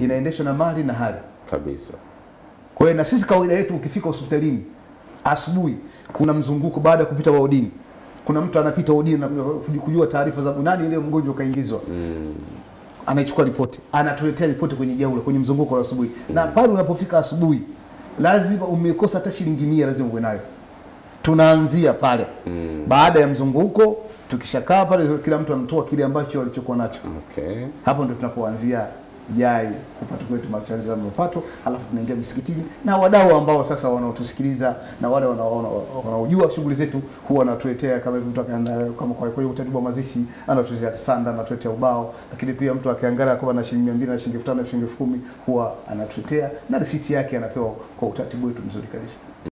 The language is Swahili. inaendeshwa na mali na hali kabisa. Kwa hiyo na sisi kawaida yetu ukifika hospitalini asubuhi kuna mzunguko baada ya kupita wodini. Kuna mtu anapita wodini na kujua taarifa za nani ile mgonjwa kaingizwa. Anaichukua ripoti, anatuletea ripoti kwenye jaula kwenye mzunguko wa asubuhi. Na pale unapofika asubuhi lazima umekosa hata shilingi 100 lazima uwe nayo. Tunaanzia pale. Baada ya mzunguko tukishakaa pale kila mtu anatoa kile ambacho alichokuwa nacho. Okay. Hapo ndio tunapoanzia jai kupata kwetu machazo ya mapato, alafu tunaingia msikitini na wadau ambao sasa wanaotusikiliza na wale wanaojua shughuli zetu huwa wanatuletea kama mtu kama kwa hiyo utaratibu wa mazishi anatuletea sanda, anatuletea ubao, lakini pia mtu akiangalia kwa na shilingi 200 na shilingi 5,000 na shilingi 10,000 huwa anatuletea na risiti yake anapewa kwa utaratibu wetu mzuri kabisa.